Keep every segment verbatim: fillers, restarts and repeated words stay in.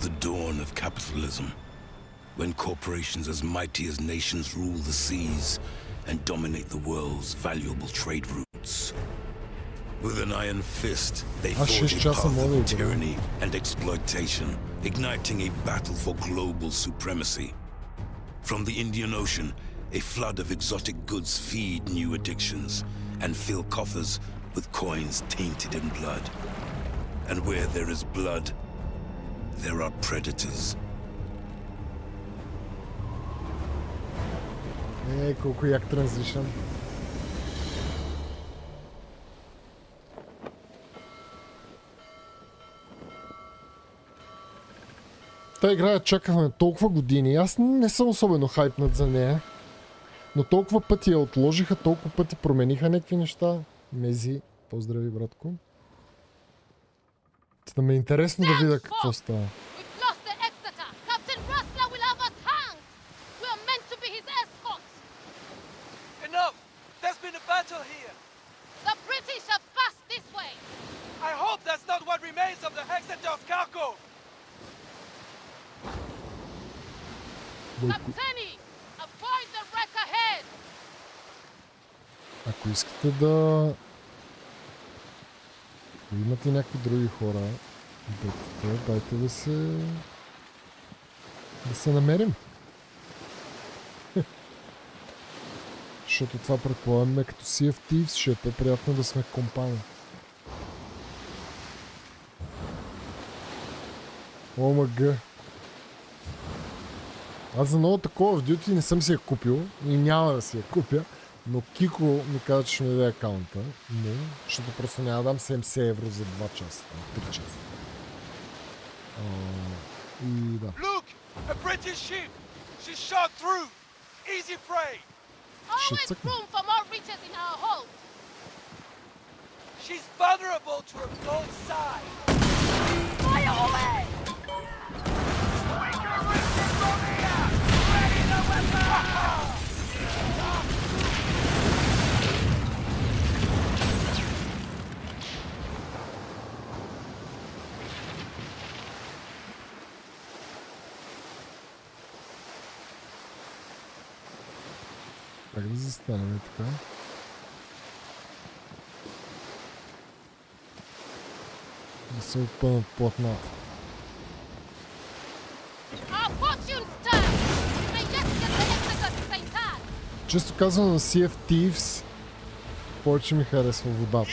the dawn of capitalism, when corporations as mighty as nations rule the seas and dominate the world's valuable trade routes. With an iron fist, they forge a path of tyranny and exploitation, igniting a battle for global supremacy. From the Indian Ocean, a flood of exotic goods feed new addictions and fill coffers with coins tainted in blood. And where there is blood, there are predators. Hey, kuku, jak transition. Та игра чакахме толкова години. Аз не съм особено хайпнат за нея. Но толкова пъти я отложиха, толкова пъти промениха някакви неща. Мези, поздрави, братко. Та ме е интересно да видя какво става. We've lost the Exeter. Captain Rassler will have us hanged. We are meant to be his escorts. Enough. There's been a battle here. The British have passed this way. I hope that's not what remains of the Exeter of cargo. Captain, avoid the wreck ahead. Ако искате да имате някакви други хора, дайте, дайте да се да се намерим. Защото това предполагаме като Sea of Thieves, ще е приятно да сме компания. Омага. Аз за новата Call of Duty не съм си я купил и няма да си я купя, но Кико ми каза, че ще ми даде акаунта. Не, защото просто няма дам седемдесет евро за два часа, три часа. А, и да. Ще цъкна. Как да застанем така? Да се опънат платната. Често казвам на Sea of Thieves, повече ми харесва водата.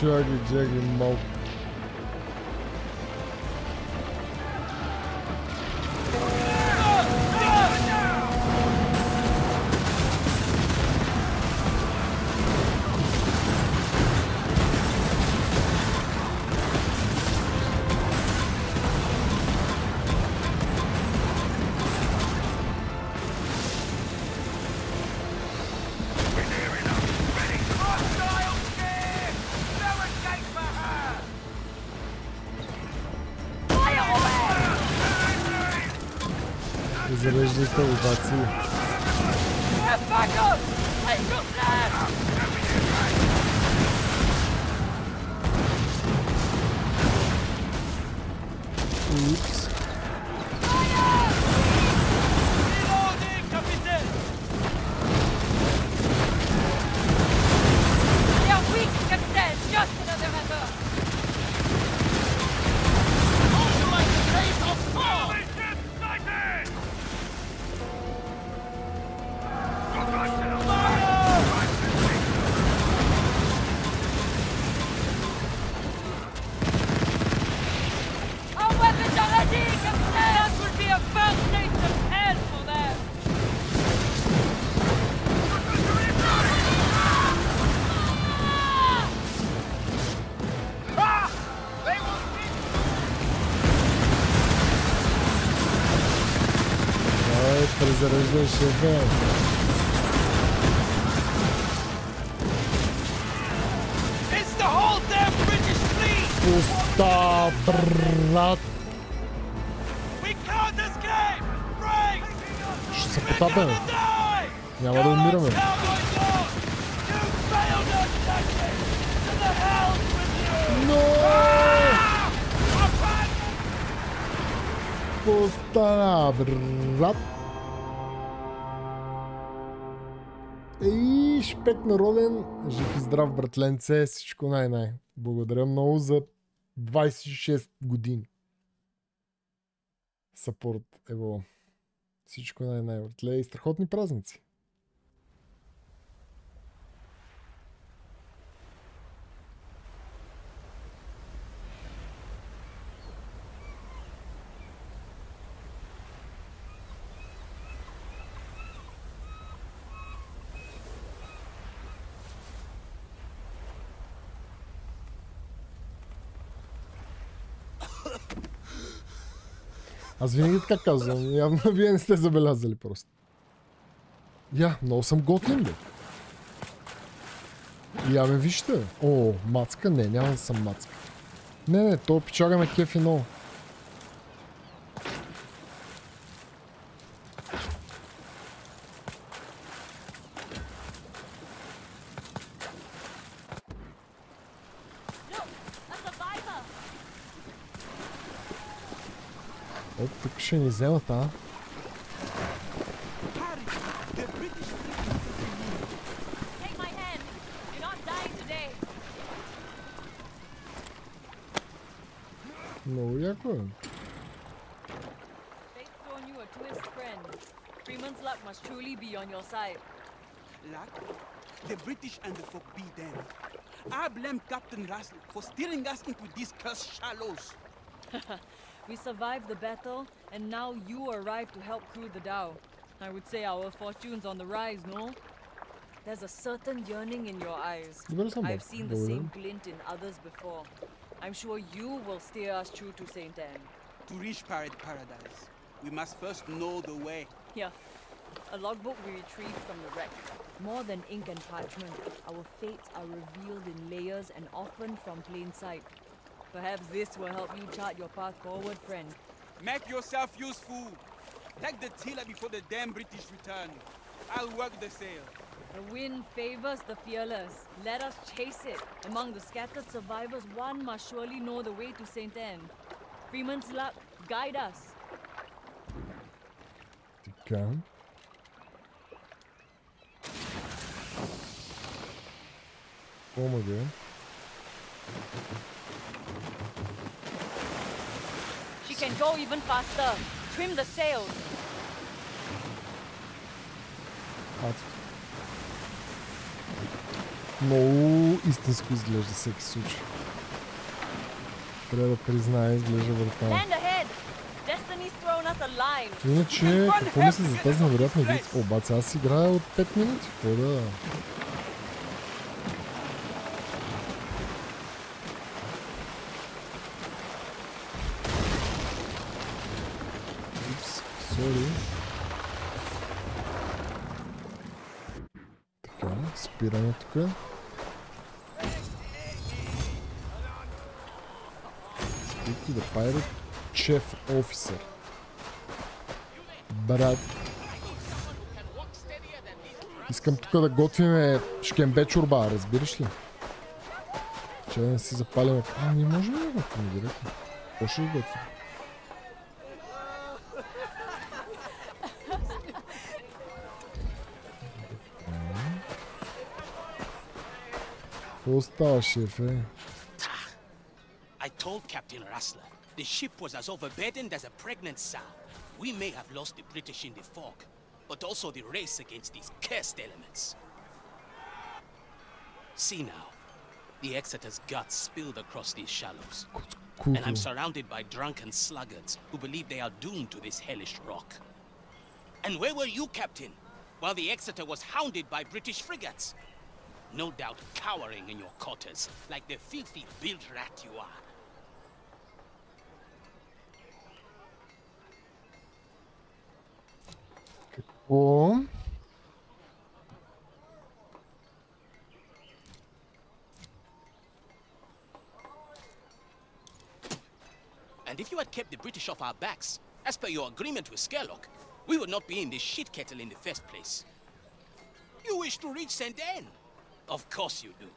Juggy juggy mope. Żeby gdzieś to upacy. Get back up! Hey, look there! Oops. Zaraz się wam. Pusta brat. Czy za potapę? Ja ładę umieramy. No! Pusta brat. И шпек народен, жив и здрав, братленце, всичко най-най. Благодаря много за двайсет и шест години. Съпорт, ево. Всичко най-най, братле, и страхотни празници. Аз винаги така казвам, явно вие не сте забелязали просто. Я, много съм готин, бе. Я ме вижте. О, мацка? Не, няма да съм мацка. Не, не, то пичага ме кефи много. Ще ни вземат, а? Много яко е. I blame Captain Rassler for steering us into these cursed shallows. We survived the battle, and now you arrive to help crew the dhow. I would say our fortune's on the rise, no? There's a certain yearning in your eyes. I've seen the same glint in others before. I'm sure you will steer us through to Saint Anne. To reach Pirate Paradise, we must first know the way. Yeah. A logbook we retrieved from the wreck. More than ink and parchment, our fates are revealed in layers and often from plain sight. Perhaps this will help you chart your path forward, friend. Make yourself useful. Take the tiller before the damn British return. I'll work the sail. The wind favors the fearless. Let us chase it. Among the scattered survivors, one must surely know the way to Saint Anne. Freeman's luck, guide us. Okay. Oh my God. Can go even faster. Trim the sails. Много истинско изглежда всеки случай. Трябва да призная, изглежда въртава. Иначе, какво мисля за тази невероятна битва? Обаче аз играя от пет минути. Какво да... Така, спираме тук. Speak to the pirate chief officer. брат. Искам тук да готвиме шкембе чорба, разбираш ли? Че да не си запалиме... А, не можем да готвим директно. Какво ще готвим? Какво става, шефе? I told Captain Rassler the ship was as overburdened as a pregnant sow. We may have lost the British in the fog, but also the race against these cursed elements. See now, the Exeter's guts spilled across these shallows, and I'm surrounded by drunken sluggards who believe they are doomed to this hellish rock. And where were you, Captain, while the Exeter was hounded by British frigates? No doubt cowering in your quarters, like the filthy bilge rat you are. Какво? And if you had kept the British off our backs, as per your agreement with Scurlock, we would not be in this shit kettle in the first place. You wish to reach Saint Anne? Of course you do.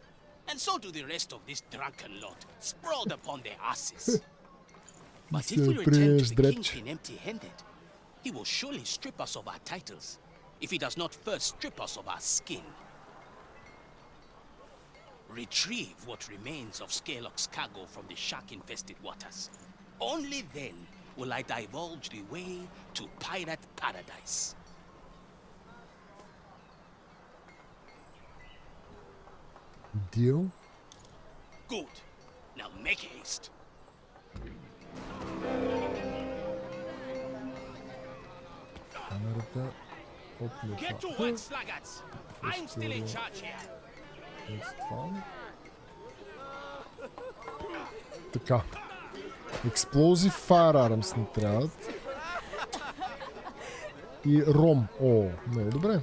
And so do the rest of this drunken lot, sprawled upon their asses. But if we return to the kingpin empty-handed, he will surely strip us of our titles, if he does not first strip us of our skin. Retrieve what remains of Scurlock's cargo from the shark-infested waters. Only then will I divulge the way to Pirate Paradise. Deal? Good. Now make haste. Get to work, sluggards. I'm still in charge here. Така. Explosive firearms ни трябват. И ром. О, не е добре.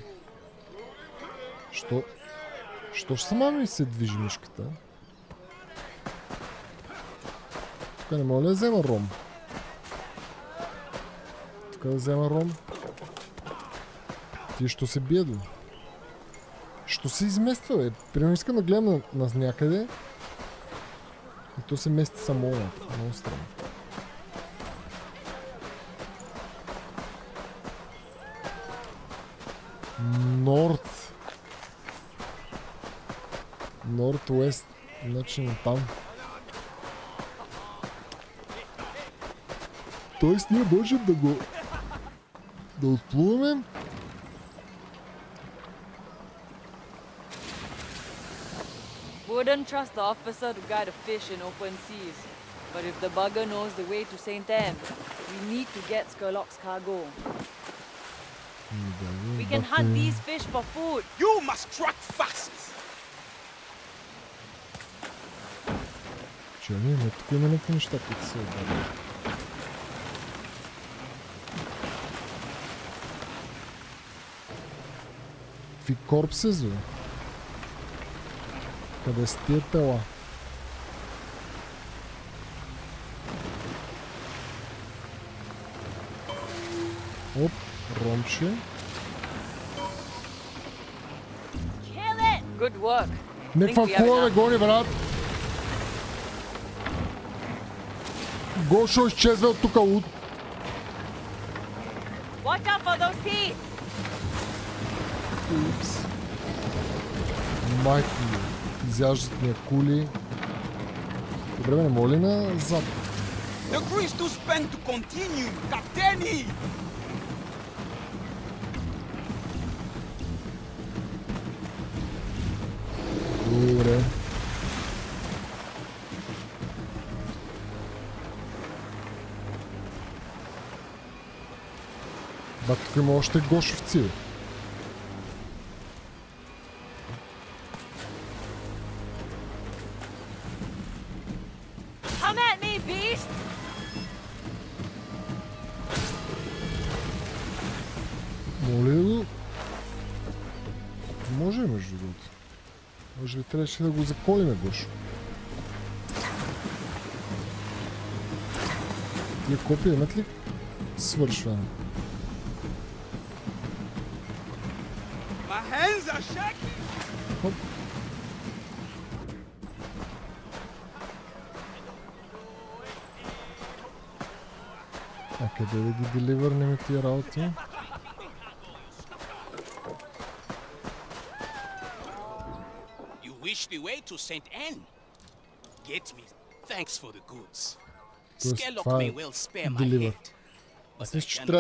Що? Що ж сама ми се движи мишката? Тук не мога ли да взема ром? Тук да взема ром? Ти що се бие, бе? Що се измества, бе? Примерно искам да гледам нас някъде. И то се мести само на много странно. Норд. Норд-уест, начин там. Тоест ние можем да го... да отплуваме. Wouldn't trust the officer to guide a fish in open seas. But if the bugger knows the way to Saint Anne, we need to get Scurlock's cargo. We can hunt these fish for food. You must track fast! Че, не, но тук има някакви неща, които се обадят. Какви корпси, зле? Къде са тия тела? Оп, ромче. Неква фула ме гони, брат! Гошо изчезва от тука лут. Упс. Майки ми. Изяждат ми кули. Добре, не моля ли назад? Добре. Бак, тук има още гошовци. Моля да го... Може ли между другото? Може ли трябваше да го заколиме, гошо? Тия копия имат ли свършване? Oh. Така, даде ги деливърнем тия работи. You wish the way to Saint Anne? Get me. Thanks for the goods. Scurlock may well spare my head. After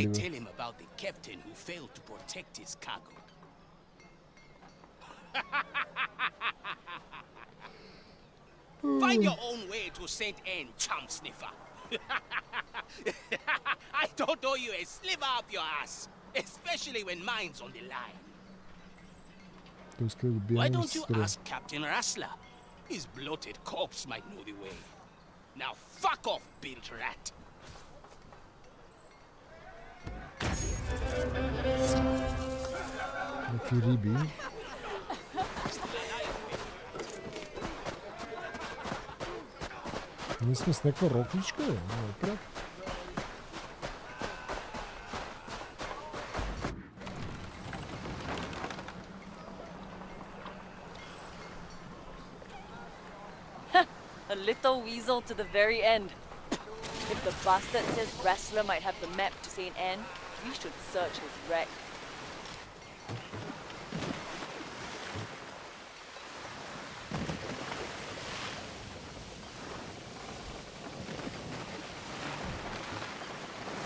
I tell him about the captain who failed to protect his cargo. Find your own way to Saint Anne, chum sniffer. I don't owe you a sliver up your ass, especially when mine's on the line. Why don't you ask Captain Rassler? His bloated corpse might know the way. Now fuck off, bilge rat. Kiribi. Ние сме с някаква рокличка, бе. Много пряко. A little weasel to the very end. If the bastard says Rassler might have the map to Saint Anne, we should search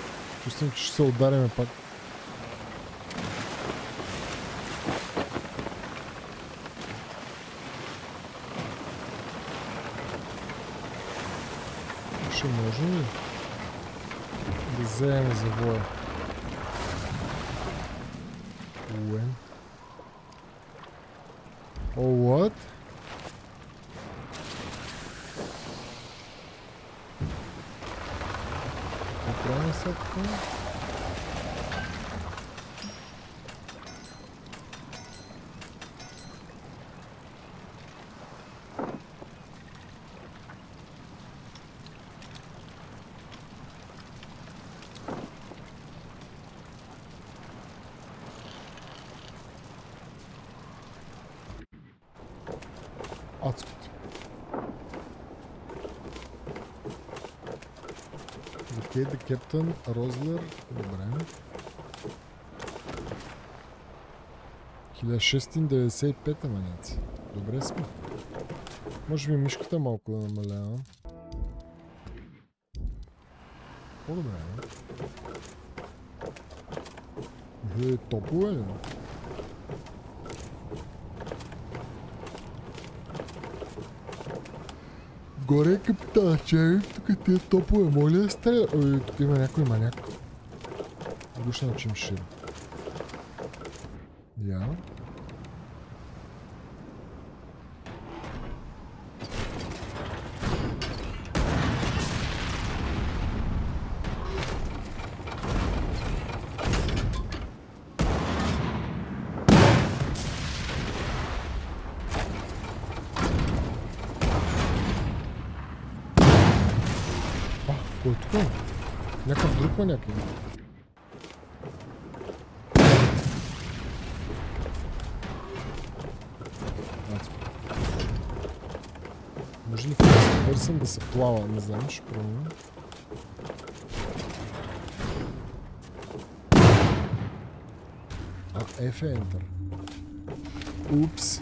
his wreck. Чувствам, че ще се ударяме пак. Ще може ли да вземем завоя? Уен. О, what? Отскоти. Окей, да Кептън Розлер. Добре. хиляда шестстотин деветдесет и пета маняци. Добре сме. Може би мишката малко да намалявам. По-добре, не? Е, топове ли? Горе капитана, че тук тия топове, моля да стреля? Ой, тук има някой маняк. Душно научим шир. Я. Някакви. Може ли фокус пърсен да се плава? Не знам, ще пробвам. А, F е Enter. Упс.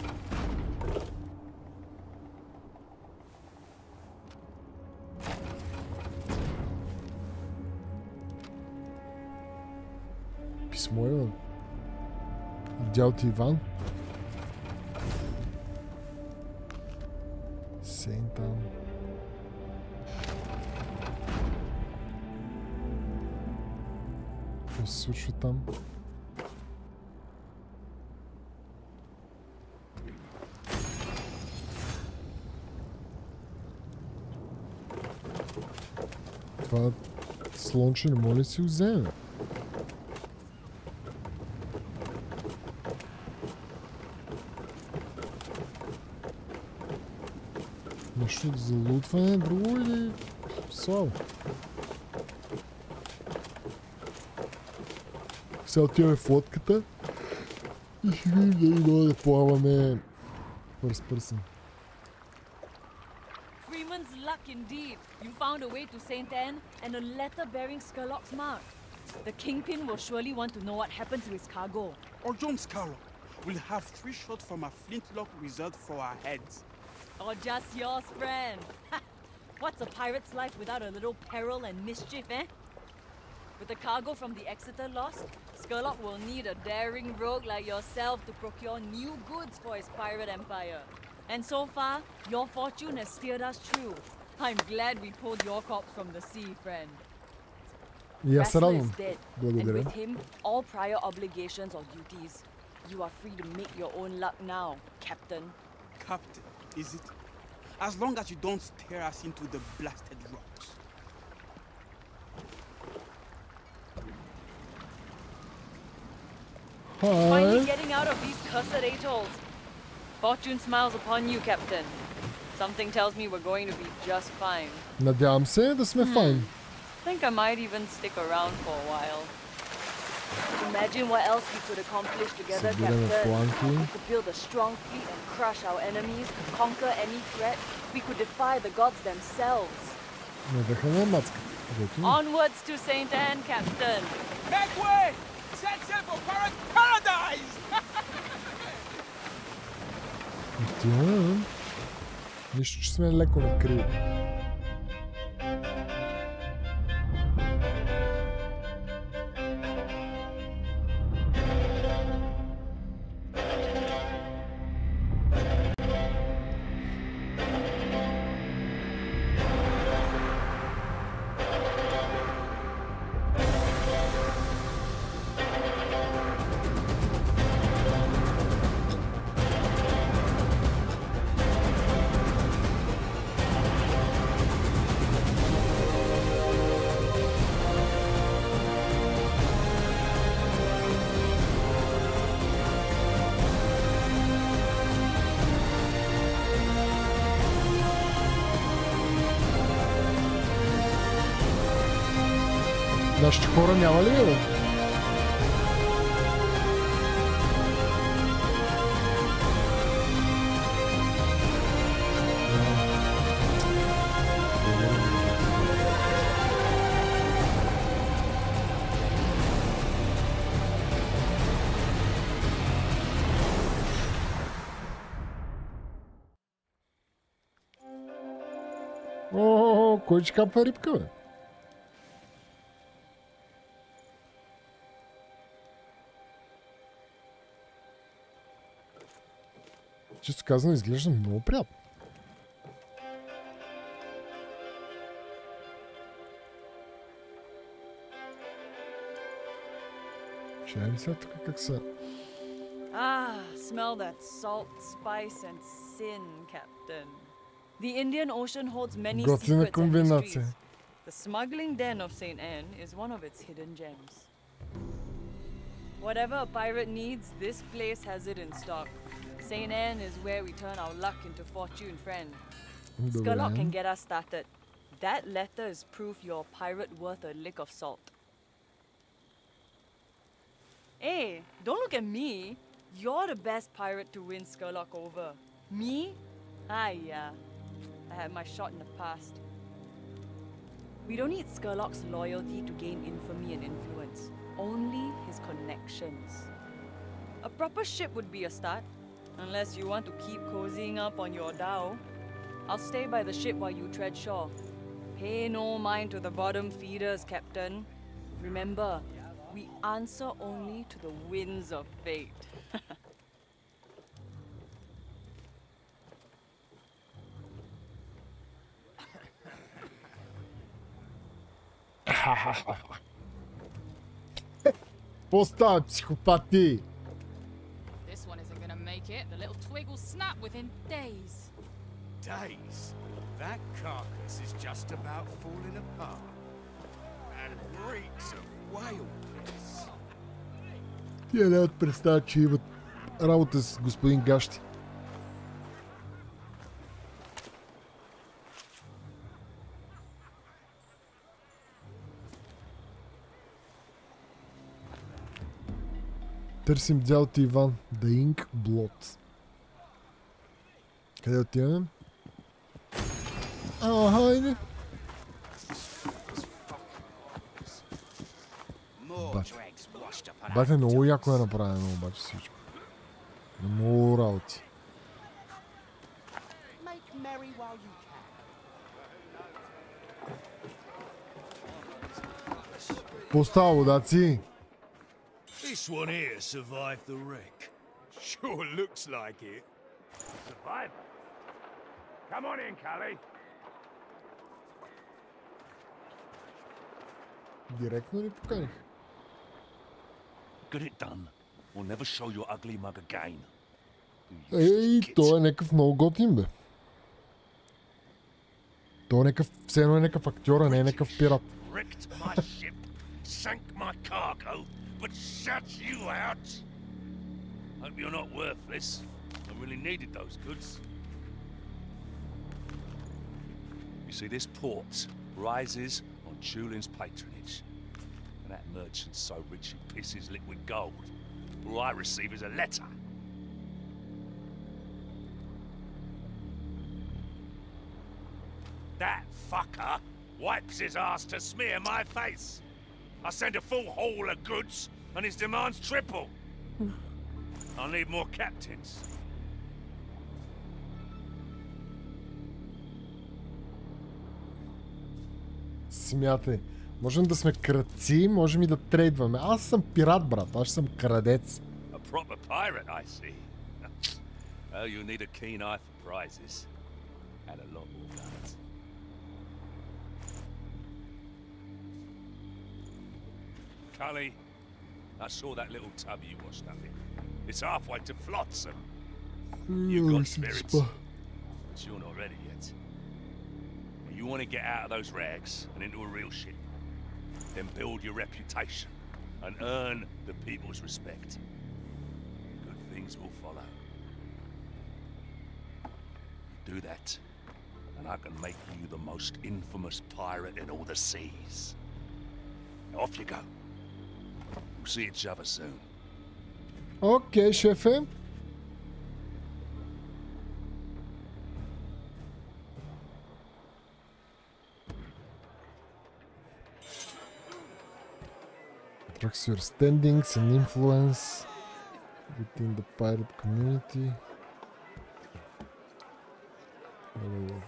Дял ти Иван. Saint Anne. Какво се случва там? Това слонче не може да си вземе. Нещо за лутване, друго или слабо? Сега отиваме в лодката и ще видим дали дойде да плаваме през пръсен. Freeman's luck indeed. You found a way to Saint Anne and a letter bearing Scurlock's mark. The kingpin will surely want to know what happened to his cargo. Or John Scurlock will have three shots from a flintlock reserved for our heads. Or just yours, friend. What's a pirate's life without a little peril and mischief, eh? With the cargo from the Exeter lost, Scurlock will need a daring rogue like yourself to procure new goods for his pirate empire. And so far, your fortune has steered us true. I'm glad we pulled your corpse from the sea, friend. Yes, Rassler is dead, and with him, all prior obligations or duties. You are free to make your own luck now, Captain. Captain, is it? As long as you don't tear us into the blasted rocks. Hi. Finally getting out of these cursed atolls. Fortune smiles upon you, Captain. Something tells me we're going to be just fine. Надявам се да сме fine. Think I might even stick around for a while. Imagine what else we could accomplish together, Captain. We could build a strong fleet and crush our enemies, conquer any threat. We could defy the gods themselves. Onwards to Saint Anne, Captain. Make way! Set sail for pirate paradise! Damn. Нищо, че сме леко накрили. Нашите хора няма ли бе? О, кой ще капва рибка бе? Често казано, изглежда много приятно. Чаем сега тук как са. Ah, smell that salt, spice and sin, Captain. The Indian Ocean holds many secrets and mysteries. The smuggling den of Saint Anne is one of its hidden gems. Whatever a pirate needs, this place has it in stock. Saint Anne is where we turn our luck into fortune, friend. Scurlock can get us started. That letter is proof your pirate worth a lick of salt. Hey, don't look at me. You're the best pirate to win Scurlock over. Me? Ah, yeah. I had my shot in the past. We don't need Scurlock's loyalty to gain infamy and influence. Only his connections. A proper ship would be a start. Unless you want to keep cozying up on your dhow. I'll stay by the ship while you tread shore. Pay no mind to the bottom feeders, Captain. Remember, we answer only to the winds of fate. Posta psychopathy. It, the little twig will snap within days. Days? That carcass is just about falling apart. And it reeks of wildness. Тия нямат представа, че имат работа с господин Гащи. Търсим дядото Иван. The Ink Blood. Къде отиваме? А, хайде! Бате, много яко е направено обаче всичко. Много работи. Постава, водаци! This one here survived the wreck. Sure looks like it. Survivor? Come on in, Callie. Директно ли поканих? Get it done. We'll never show your ugly mug again. Ей, той е някакъв много готин, бе. Той е някакъв, все едно е някакъв актьор, а не е някакъв пират. But shut you out. Hope you're not worthless. I really needed those goods. You see, this port rises on Tulin's patronage. And that merchant's so rich he pisses liquid gold. All I receive is a letter. That fucker wipes his ass to smear my face. I send a full haul of goods, and his demands triple. I'll need more captains. Смятай, можем да сме крадци, можем и да трейдваме. Аз съм пират, брат, аз съм крадец. A proper pirate, I see. Oh, you need a keen eye for prizes, and a lot more guns. Cully, I saw that little tub you washed up in. It's halfway to Flotsam. You've got spirits, but you're not ready yet. You want to get out of those rags and into a real ship, then build your reputation and earn the people's respect. Good things will follow. You do that, and I can make you the most infamous pirate in all the seas. Now, off you go. We'll see each other soon. Okay, шефе. Tracks your standings and influence within the pirate community.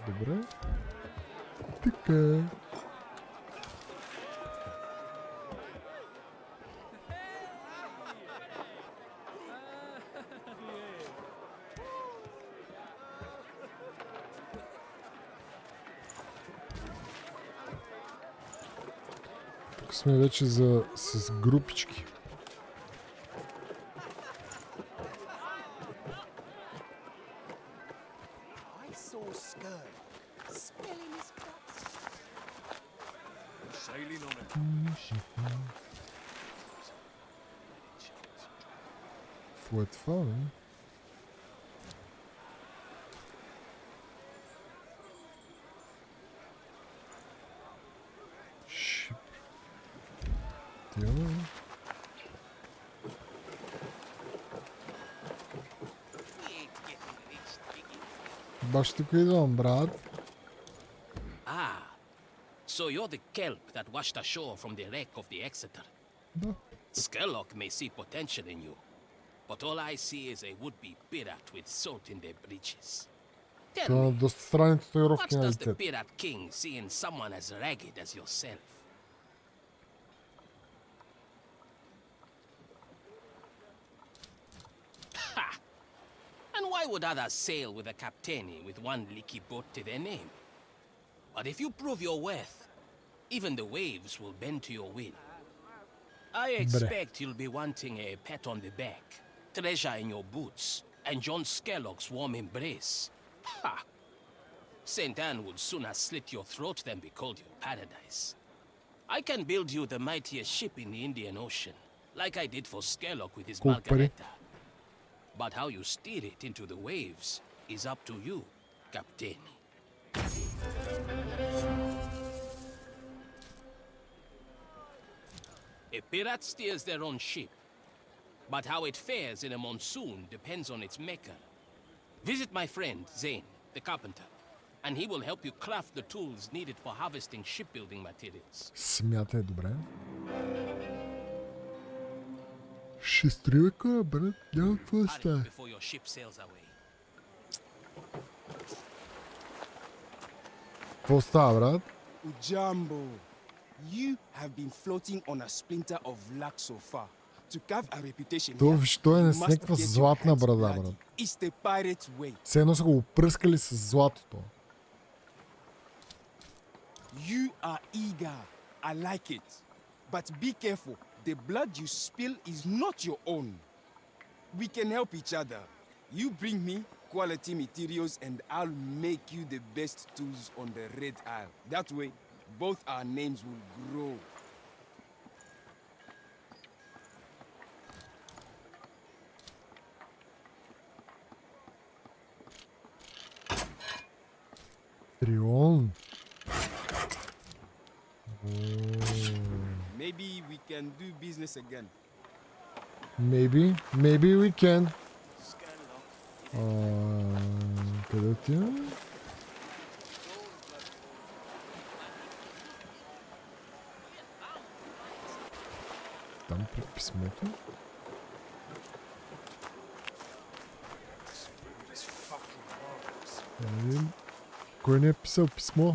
Добре. Така. Сме вече за с групички. Какво е това, бе? Баш тук идвам, брат. Ah, so you're the kelp that washed ashore from the wreck of the Exeter. Да. Scurlock may see potential in you, but all I see is a would-be pirate with salt in their breeches. Tell me, what does the pirate king see in someone as ragged as yourself? Would others sail with a captain with one leaky boat to their name? But if you prove your worth, even the waves will bend to your will. I expect you'll be wanting a pat on the back, treasure in your boots, and John Scurlock's warm embrace. Ha! Saint Anne would sooner slit your throat than be called your paradise. I can build you the mightiest ship in the Indian Ocean, like I did for Scurlock with his Margaretta. But how you steer it into the waves is up to you, Captain. A pirate steers their own ship. But how it fares in a monsoon depends on its maker. Visit my friend, Zane, the carpenter, and he will help you craft the tools needed for harvesting shipbuilding materials. Смята е добре. Ще стрива кора, брат. Няма какво става. Какво става, брат? Ujambo, you have been floating on a splinter of luck so far. To carve a reputation, you must get your hands bloody. It's the pirate's way. Все едно са го опръскали с златото. You are eager. I like it. But be careful. The blood you spill is not your own. We can help each other. You bring me quality materials and I'll make you the best tools on the Red Isle. That way, both our names will grow. Trion. Maybe we can do business again. Maybe, maybe we can. Къде отивам? Там пред писмото. Кой не е писал писмо?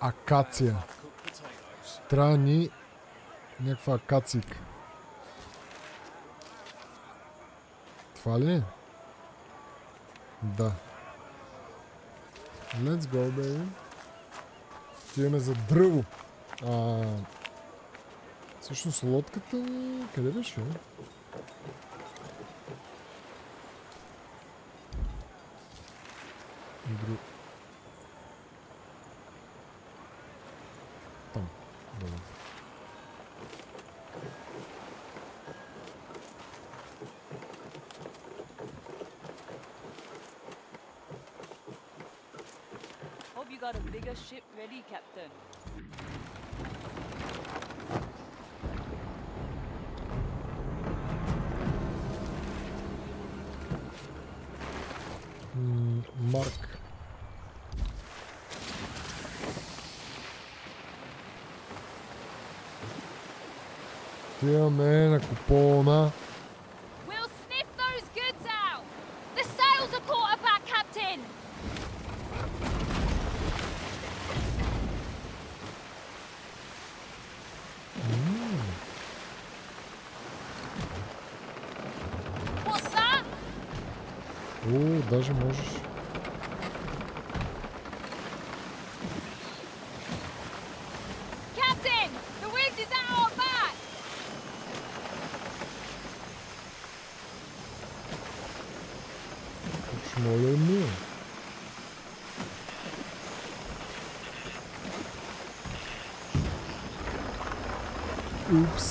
Акация. Трябва ни някаква акацик. Това ли е? Да. Let's go, baby. Отиваме за дърво. А... Всъщност лодката ни... Къде беше? Друг... Captain. Mm, Mark. Yeah, man, a kupona. We'll sniff those goods out. The sails are caught about, Captain. О, даже можешь. Captain, the wind is at our back. Почему не? Упс.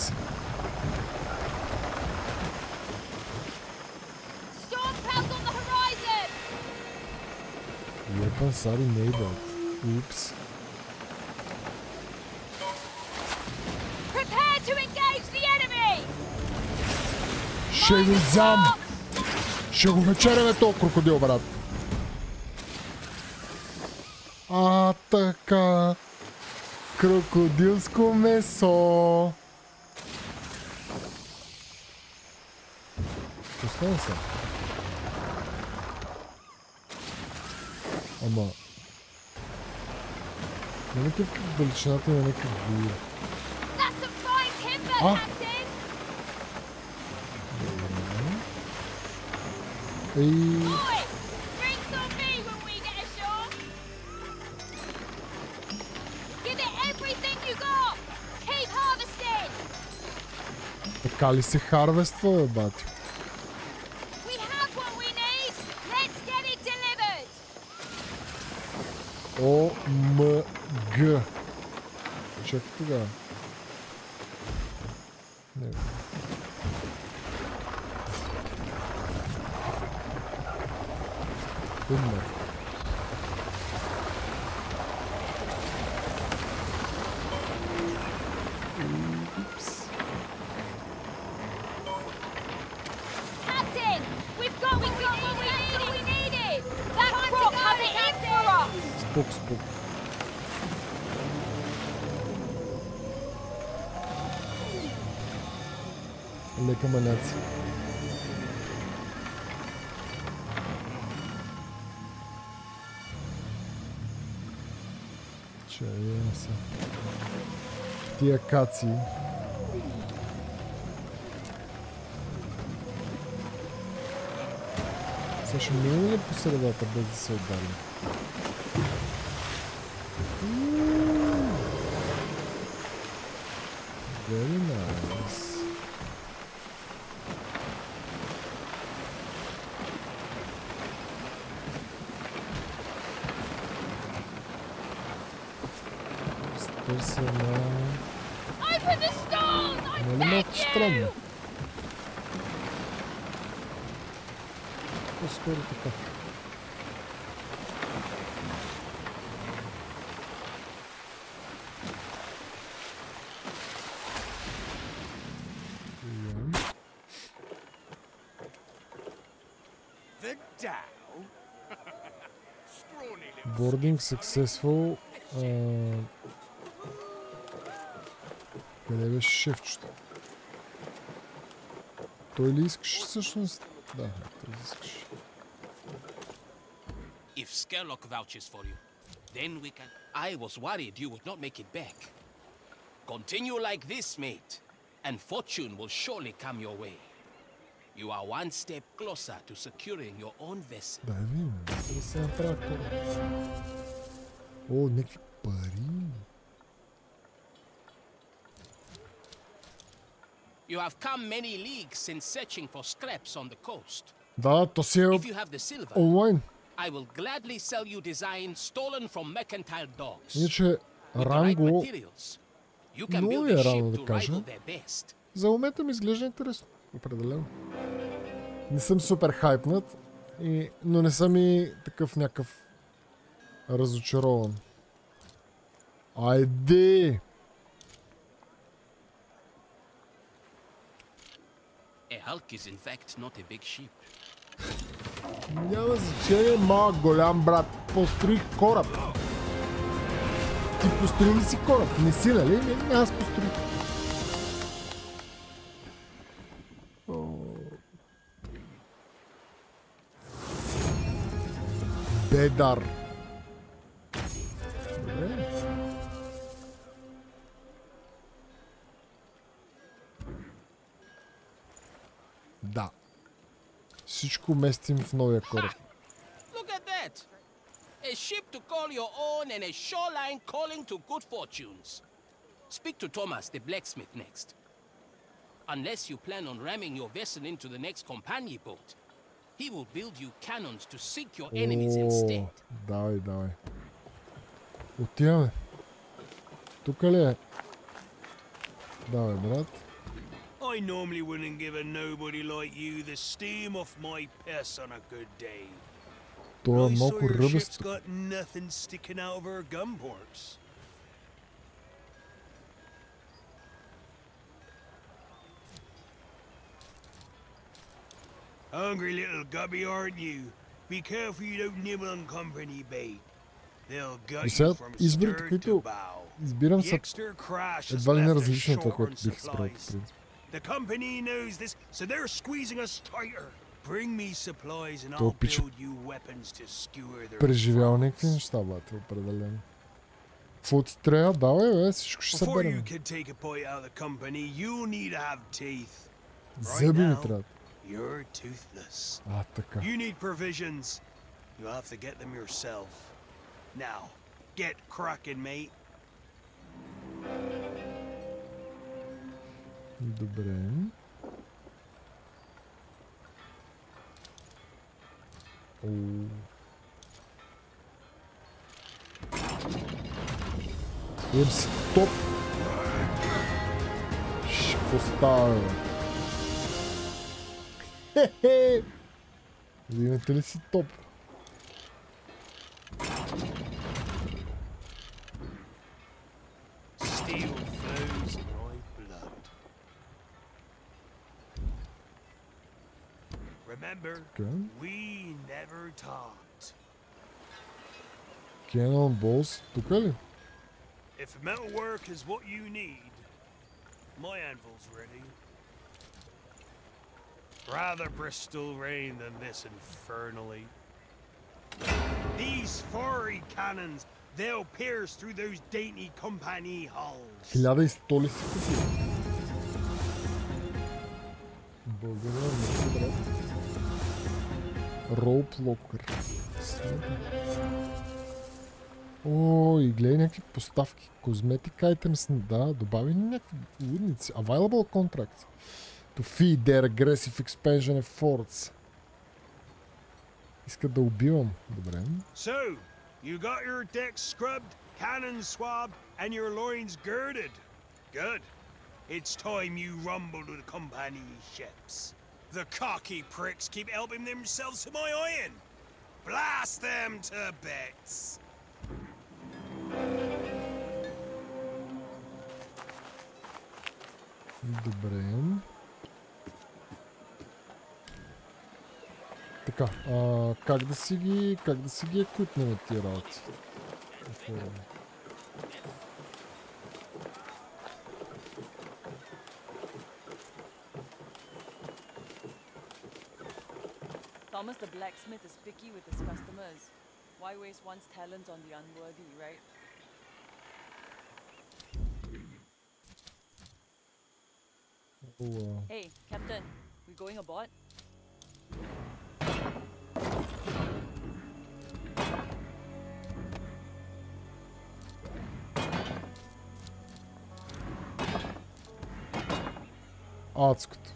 Sorry, neighbor. Oops. Prepare to engage the enemy. Ще го зам. Ще го вечеряме то крокодил, брат. А така. Крокодилско месо. Поставя се. Ама... На някакъв величината на някакъв бил. А! Ей... Така ли се харвества, бати? O M G. Check the guy. There we go. Good luck. Oops. Captain! We've got, we've got what we needed! We needed! That rock has it in for us! Spook, spook. Lecker maleți. Ce e asta? Tie cații. Să și mine le pusă de data bez să o dare. Very nice. Open the stores! I beg you! The Dow. Boarding successful. Uh, Къде беше шефчето? Той ли искаш всъщност? Да, той ли искаш. If Scurlock vouches for you, then we can. I was worried you would not make it back. Continue like this, mate, and fortune will surely come your way. You are one step closer to securing your own vessel. Да, видим. Ще се направя. О, някакви пари. You have come many leagues since searching for scraps on the coast. If you have the silver, I will gladly sell you designs stolen from mercantile dogs. With the right materials, you can build a ship to rival their best. За момента ми изглежда интересно, определено. Не съм супер хайпнат, но не съм и такъв някакъв разочарован. Айде! Hulk is in fact not a big ship. Няма значение, малък, голям брат. Построих кораб. Ти построи ли си кораб? Не си, нали? Не, аз построих. Бедар. Добре. Да. Всичко местим в новия кораб. Look at that. A ship to call your own and a shoreline calling to good fortunes. Speak to Thomas the blacksmith next. Unless you plan on ramming your vessel into the next companion boat, he will build you cannons to sink your enemies instead. Давай, давай. Отиваме. Тук ли е? Давай, брат. I normally wouldn't give a nobody like you the steam off my piss on a good day. I saw your ship's got nothing sticking out of her gun ports. Hungry little gubby, aren't you? Be careful you don't nibble on company bait. They'll gut you from stern to bow. The Exeter crash has left a shore in supplies. The company knows this, so they're squeezing us tighter. Bring me supplies and I'll build you weapons to skewer their foes. Before you can take a bite out of the company, you'll need to have teeth. Right now, you're toothless. You need provisions. You'll have to get them yourself. Now, get cracking, mate. Добре. О. Oops, stop. Поставил. Хе-хе. Взимате ли си топ? Cannon balls, тук ли? If metal work is what you need, my anvil's ready. Rather Bristol rain than this infernally. These fiery cannons, they'll pierce through those dainty company hulls. Хиляда и сто ли си купи? България, не си брат. Роуп локър. О, и гледай някакви поставки. Козметик items, да, добави някакви лудници. Available contract. To feed their aggressive expansion efforts. Иска да убивам. Добре. So, you got your deck scrubbed, cannon swabbed, and your loins girded. Good. It's time you rumble to the company ships. The cocky pricks keep helping themselves to my iron. Blast them to bits. Добре. Така, а, как да си ги, как да си ги еквипнем тия работи? Thomas the blacksmith is picky with his customers. Why waste one's talent on the unworthy, right? Oh, uh. Hey, Captain, we going aboard? Адското.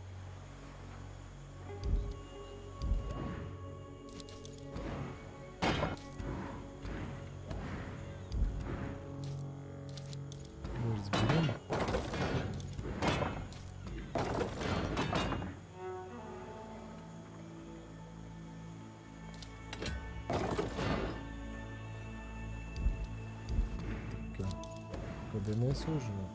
Къде не е сложено?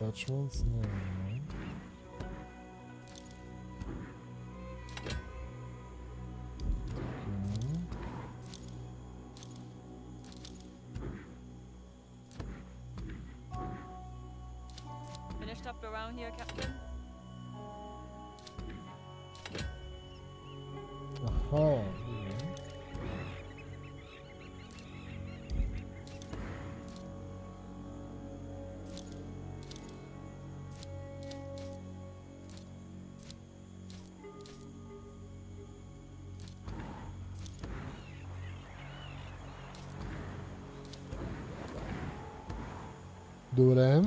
Attachments, не е. Finished up around here, Captain? Aha. Добре.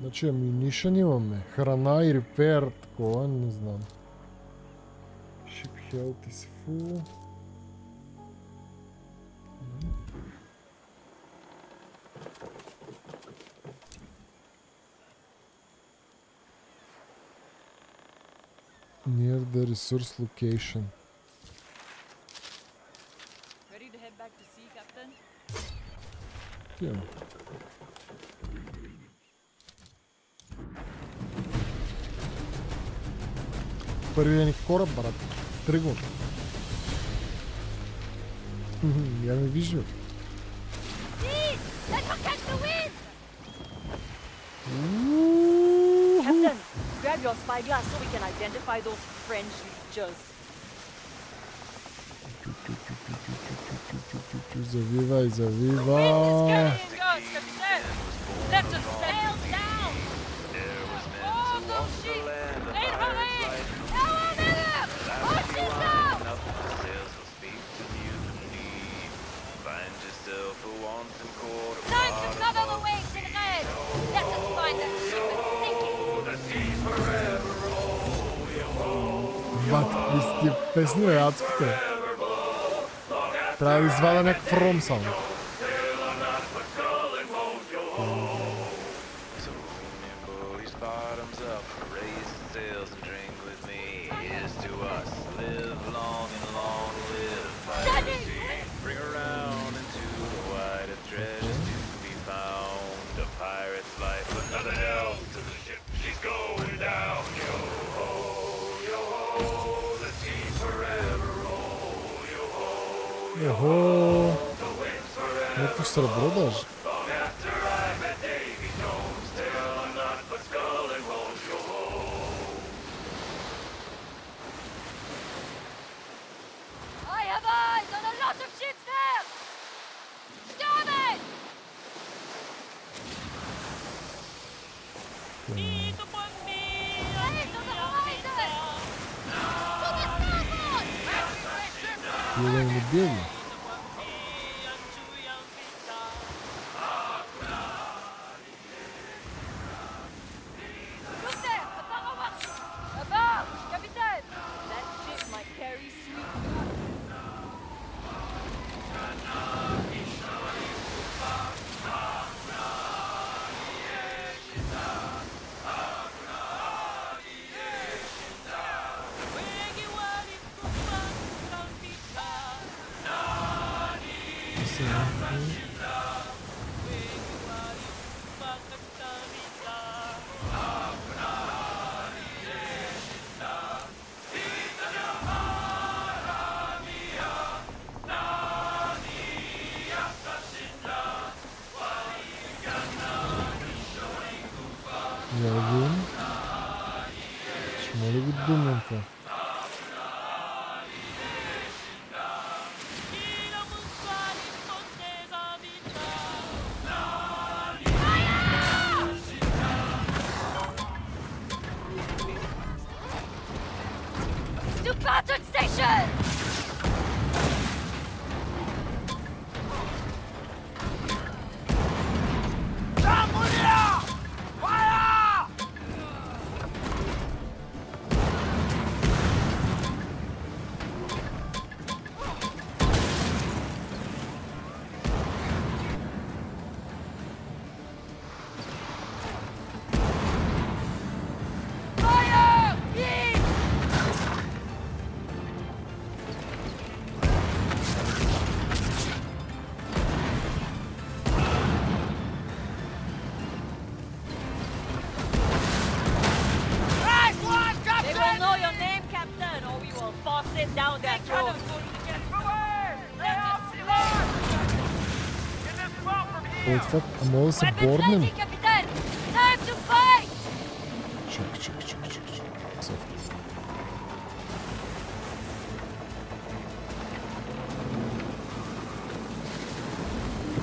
Значи амюнишън имаме. Храна и репер, такова, не знам. Ship health is full. The resource location. Ready to head back to sea, Captain? Yeah. Първият ни кораб, брат. Тригон. Я не виждам. Grab your spyglass so we can identify those French leechers. Завивай, завивай. Let the sail down. Oh, those sheep! They're hurrying. Time to cover the waves in red. Matki, pěsně nejácte. Právě zvalen jak From Sound. Jeho, jak už se dobrobal. Мол, с борным. Чик-чик-чик-чик.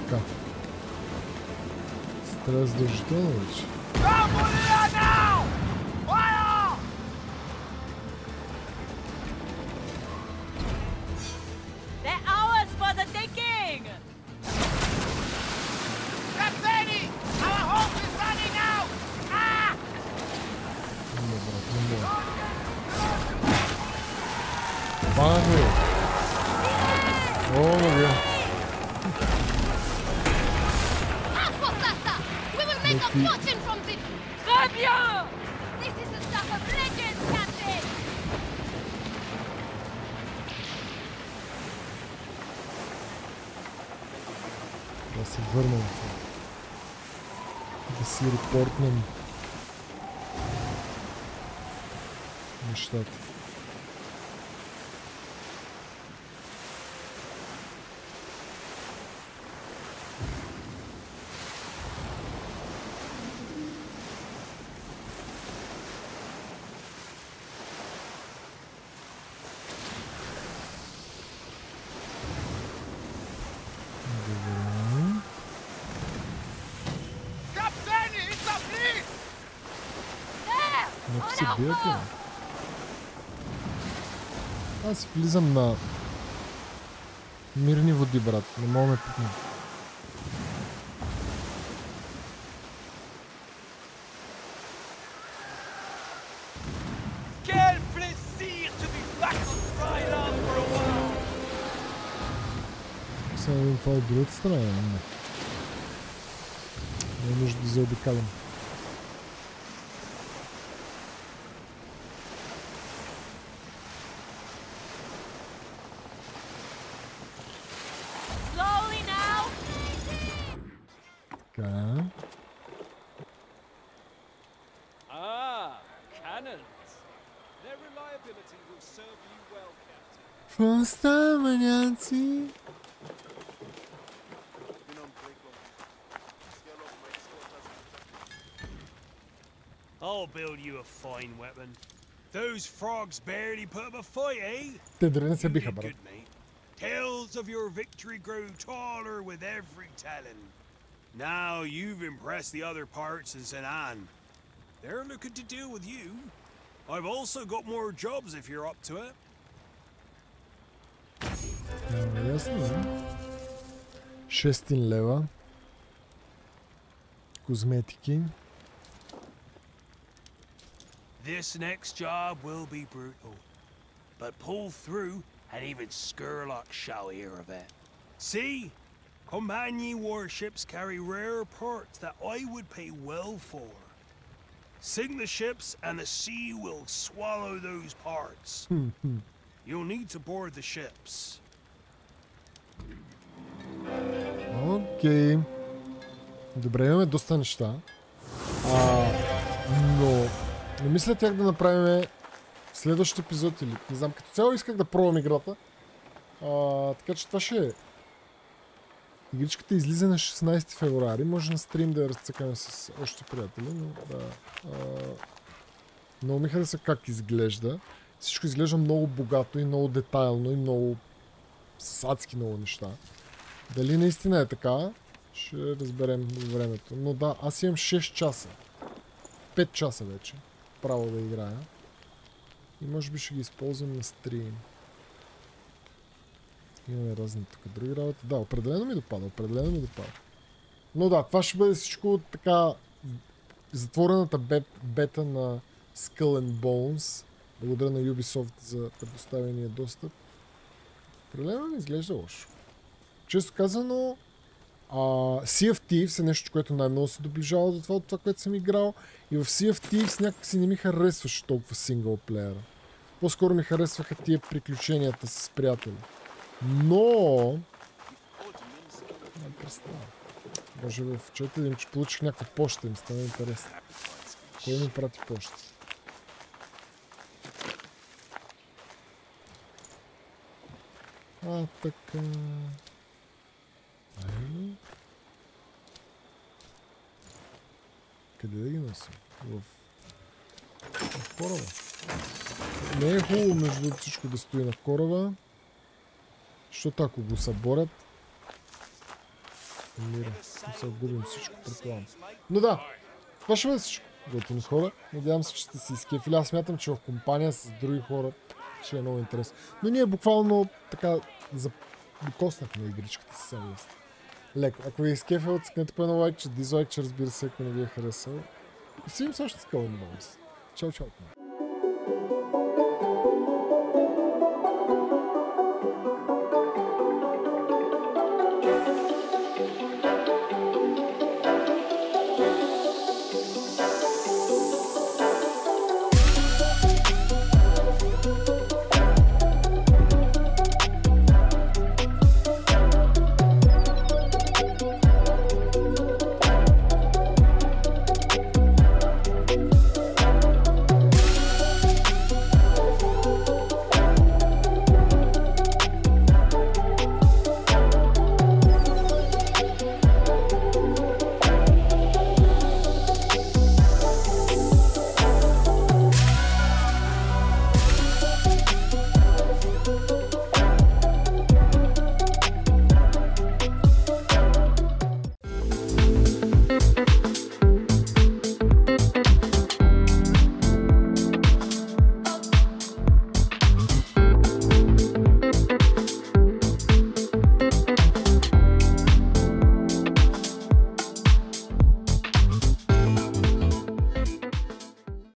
Как? Стресс дождалович. Портном на штат. Аз влизам на мирни води, брат. Не мога ме пипни. Quel plaisir to be съм това от другата страна. Не е нужда да заобикалям. Просто, маняци! Те дори не се биха, брат. I've also got more jobs if you're up to it. шестстотин лева. Козметики. This next job will be brutal. But pull through and even Scurlock shall hear of it. See? Companion warships carry rare parts that I would pay well for. Sink the ships and the sea will swallow those parts. You'll need to board the ships. Окей. Добре, имаме доста неща. А, но не мисля тях да направим следващия епизод или не знам. Като цяло исках да пробвам играта. А, така че това ще е. Игричката излиза на шестнайсети февруари. Може на стрим да я разцъкаме с още приятели, но да. А, много ми хареса как изглежда. Всичко изглежда много богато и много детайлно и много с адски много неща. Дали наистина е така, ще разберем във времето. Но да, аз имам шест часа. пет часа вече. Право да играя. И може би ще ги използвам на стрим. Имаме разни тук други работи. Да, определено ми допада, определено ми допада. Но да, това ще бъде всичко така затворената бета на Skull and Bones. Благодаря на Ubisoft за предоставения достъп. Определено ми изглежда лошо. Често казано, а, Sea of Thieves е нещо, което най-много се доближава до това, от това, което съм играл. И в Sea of Thieves някакси не ми харесваше толкова синглплеера. По-скоро ми харесваха тия приключенията с приятели. Но... Не представя. Може би в чета им, че получих някаква почта, им стана интересно. Кой ми прати почта? А, така... Ай... Къде да ги носим? В... В кораба. Не е хубаво между всичко да стои на кораба. Защото ако го съборят, умира, ще се отгубим всичко, предполагам. Но да, това ще бъде всичко. Готини хора, надявам се, че сте си изкефили. Аз смятам, че в компания с други хора ще е много интересно. Но ние буквално така докоснахме игричката си само. Леко, ако ви изкефил, отскнете по едно лайкче, дизлайкче, разбира се, ако не ви е харесало. И си им също така, много. Чао, чао.